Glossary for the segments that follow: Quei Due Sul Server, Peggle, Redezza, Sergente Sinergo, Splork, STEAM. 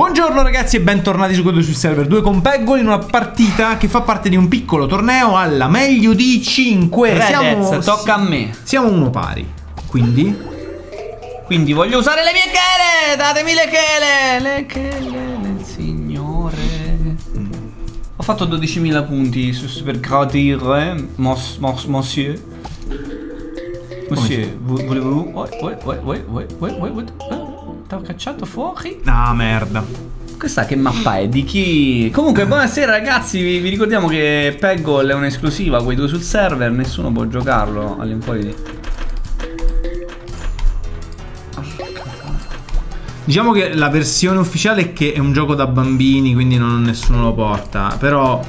Buongiorno ragazzi e bentornati su Quei Due Sul Server 2 con Peggle in una partita che fa parte di un piccolo torneo alla meglio di 5. Redezza, tocca a me. Siamo uno pari, quindi voglio usare le mie chele. Datemi le chele. Le chele del signore. Ho fatto 12.000 punti su super gradire. Monsieur, volevo... T'ho cacciato fuori? Ah, merda. Questa che mappa è? Di chi? Comunque, buonasera ragazzi, vi ricordiamo che Peggle è un'esclusiva, Quei Due Sul Server, nessuno può giocarlo all'infuori di... Diciamo che la versione ufficiale è che è un gioco da bambini, quindi nessuno lo porta, però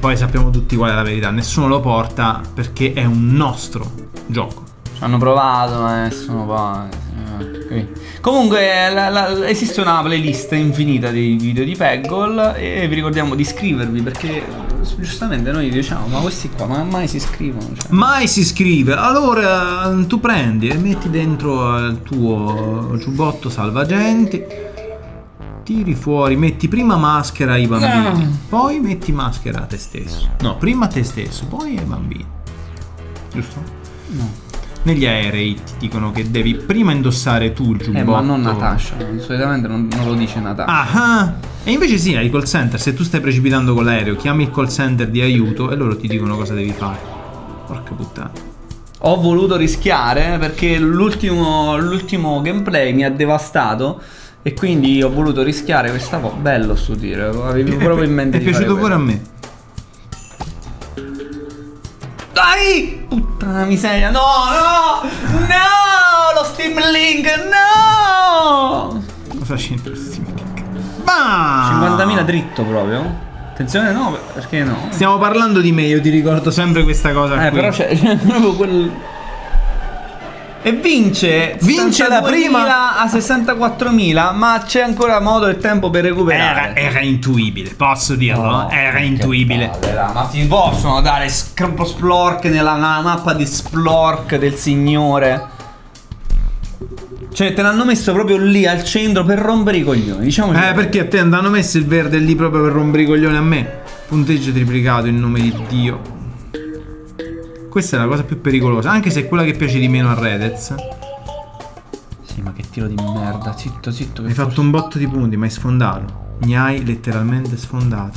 poi sappiamo tutti qual è la verità, nessuno lo porta perché è un nostro gioco. Ci hanno provato, ma nessuno può... Okay. Comunque esiste una playlist infinita di video di Peggle e vi ricordiamo di iscrivervi perché giustamente noi diciamo ma questi qua mai si iscrivono, cioè. Mai si iscrive. Allora tu prendi e metti dentro il tuo giubbotto salvagenti, tiri fuori, metti prima maschera ai bambini, poi metti maschera a te stesso. No, prima a te stesso, poi ai bambini. Giusto? No. Negli aerei ti dicono che devi prima indossare tu il giubbotto. Ma non Natasha, solitamente non lo dice Natasha. Ah, e invece sì, hai il call center. Se tu stai precipitando con l'aereo, chiami il call center di aiuto e loro ti dicono cosa devi fare. Porca puttana. Ho voluto rischiare perché l'ultimo gameplay mi ha devastato e quindi ho voluto rischiare questa volta. Bello sto tiro, avevo proprio in mente. È piaciuto pure a me. Dai! Puttana miseria, no! Lo Steam Link, no! Cosa c'entra lo Steam Link? Bah! 50.000 dritto proprio. Attenzione, no, perché no? Stiamo parlando di me, io ti ricordo sempre questa cosa qui. Però c'è proprio quel... E vince la prima a 64.000, ma c'è ancora modo e tempo per recuperare. Era intuibile, posso dirlo? No, era intuibile. Padre, ma ti possono dare Splork nella mappa di Splork del signore? Cioè te l'hanno messo proprio lì al centro per rompere i coglioni, diciamo. Perché a te hanno messo il verde lì proprio per rompere i coglioni a me. Punteggio triplicato in nome di Dio. Questa è la cosa più pericolosa, anche se è quella che piace di meno a Redezza. Sì, ma che tiro di merda, zitto. Hai fatto un botto di punti, ma hai sfondato. Mi hai letteralmente sfondato.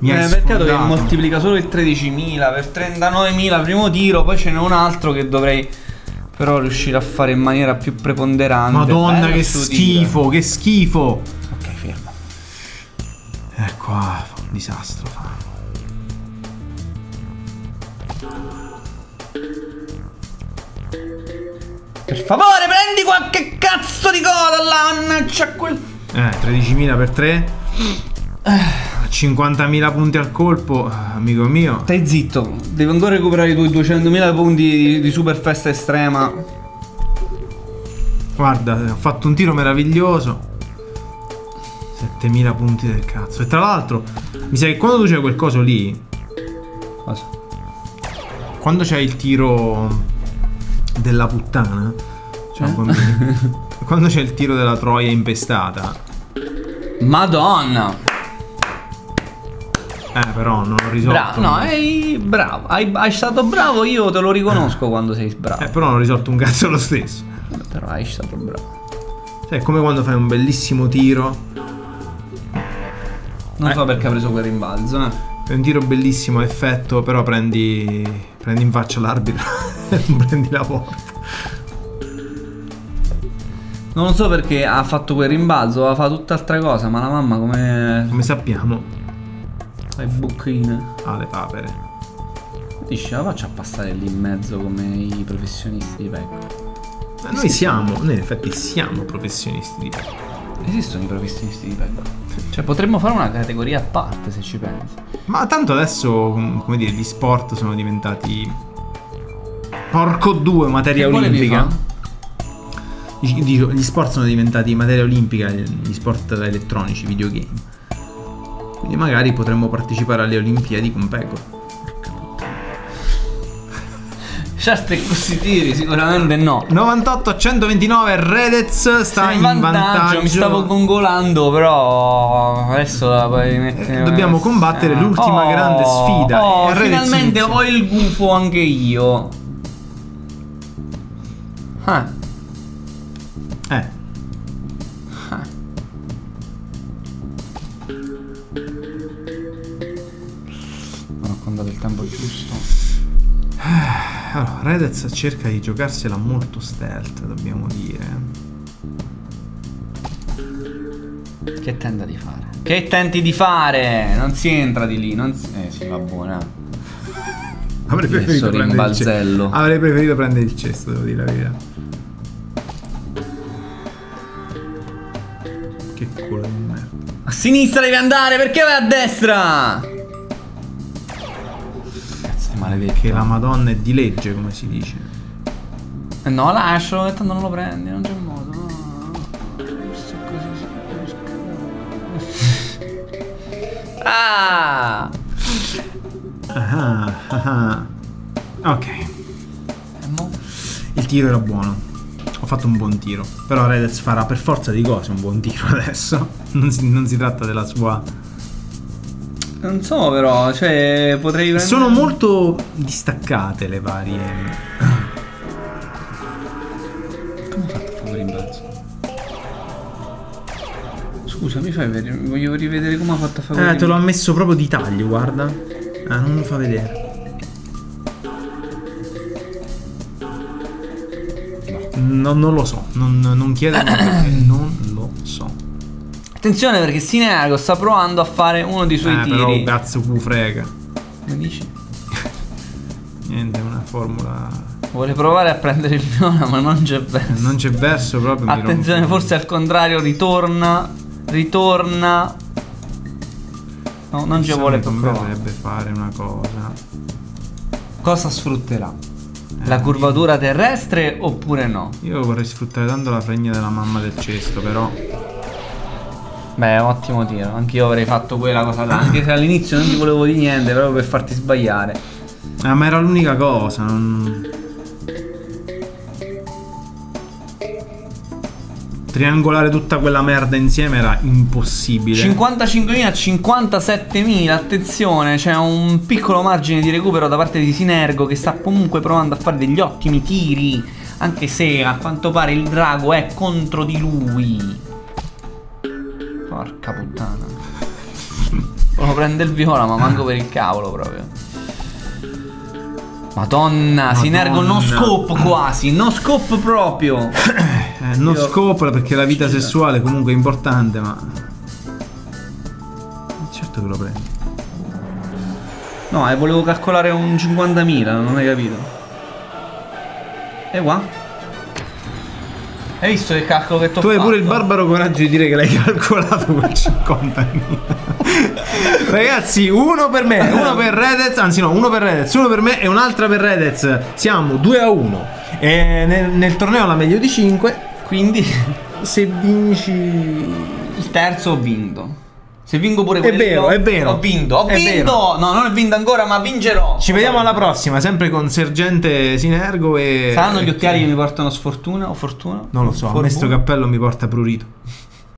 Mi hai sfondato. Peccato che moltiplica solo il 13.000 per 39.000 primo tiro, poi ce n'è un altro che dovrei però riuscire a fare in maniera più preponderante. Madonna, che schifo, tiro. Che schifo. Ok, fermo. Ecco, fa un disastro, fa. Per favore, prendi qualche cazzo di coda là, mannaggia quel... 13.000 per 3. 50.000 punti al colpo, amico mio. Stai zitto, devo ancora recuperare i tuoi 200.000 punti di super festa estrema. Guarda, ho fatto un tiro meraviglioso. 7.000 punti del cazzo. E tra l'altro, mi sa che quando tu c'è quel coso lì... Cosa? Quando c'è il tiro... della puttana, cioè, quando c'è il tiro della troia impestata, madonna, però non ho risolto. No, bravo, hai stato bravo, io te lo riconosco quando sei bravo, però non ho risolto un cazzo lo stesso. Però hai stato bravo, cioè è come quando fai un bellissimo tiro, non so perché ha preso quel rimbalzo, è un tiro bellissimo a effetto, però prendi in faccia l'arbitro. Non prendi la porta. Non so perché ha fatto quel rimbalzo, ha fatto tutt'altra cosa, ma la mamma come sappiamo. Le bocchine. Le papere. Dice, la faccia a passare lì in mezzo come i professionisti di Peggle. Ma noi siamo, noi in effetti siamo professionisti di Peggle. Esistono i professionisti di Peggle. Cioè potremmo fare una categoria a parte se ci pensi. Ma tanto adesso, come dire, gli sport sono diventati... Porco due, materia olimpica. Dico, gli sport sono diventati materia olimpica, gli sport elettronici, videogame. Quindi magari potremmo partecipare alle Olimpiadi con Peggle. Certo, questi tiri sicuramente no. 98-129, Redez sta in vantaggio. Mi stavo gongolando, però adesso la puoi mettere. Dobbiamo combattere l'ultima grande sfida. Finalmente ho il gufo anche io. Non ho contato il tempo giusto. Allora, Redez cerca di giocarsela molto stealth, dobbiamo dire. Che tenta di fare? Che tenti di fare? Non si entra di lì, non si... sì, va buona. Avrei preferito prendere il cesto. Avrei preferito prendere il cesto, devo dire la verità. Che culo di merda. A sinistra devi andare, perché vai a destra? Che la madonna è di legge, come si dice. No, lascialo, tanto non lo prendi, non c'è modo. Ok. Il tiro era buono. Ho fatto un buon tiro. Però Redez farà per forza di cose un buon tiro adesso. Non si tratta della sua... Non so però, cioè potrei prendere... Sono molto distaccate le varie... Come ho fatto a fare l'imbalzo? Scusa, mi fai vedere? Voglio rivedere come ha fatto a fare l'imbalzo. Te l'ho messo proprio di taglio, guarda. Non lo fa vedere. No, non lo so, non chiedo perché non lo so. Attenzione perché Sinergo sta provando a fare uno dei suoi tiri. Però cazzo cu frega. Come dici? Niente, è una formula. Vuole provare a prendere il viola ma non c'è verso. Non c'è verso proprio. Attenzione, forse al contrario ritorna. Ritorna. No, non ci vuole proprio. Dovrebbe fare una cosa. Cosa sfrutterà? La curvatura terrestre oppure no? Io vorrei sfruttare tanto la fregna della mamma del cesto però. Beh, ottimo tiro, anch'io avrei fatto quella cosa là. Anche se all'inizio non ti volevo di niente, proprio per farti sbagliare. Ma era l'unica cosa, non... Triangolare tutta quella merda insieme era impossibile. 55.000 a 57.000, attenzione, c'è un piccolo margine di recupero da parte di Sinergo, che sta comunque provando a fare degli ottimi tiri, anche se a quanto pare il drago è contro di lui. Porca puttana. Uno prende il viola ma manco per il cavolo proprio. Madonna. Sinergo no scope quasi. No scope proprio. No scope perché la vita sessuale comunque è importante ma... Certo che lo prendo. No, volevo calcolare un 50.000, non hai capito. E qua? Hai visto il calcolo che t'ho fatto? Tu hai pure il barbaro coraggio di dire che l'hai calcolato quel 50.000. Ragazzi, uno per me, uno per Redez, anzi no, uno per Redez, uno per me e un'altra per Redez. Siamo 2-1. E nel torneo la meglio di 5. Quindi se vinci il terzo ho vinto. Se vinco pure quello. È vero, ho vinto. Ho vinto! No, non ho vinto ancora, ma vincerò. Ci vediamo alla prossima, sempre con Sergente Sinergo e... Saranno gli occhiali che mi portano sfortuna o fortuna? Non lo so, a me sto cappello mi porta prurito.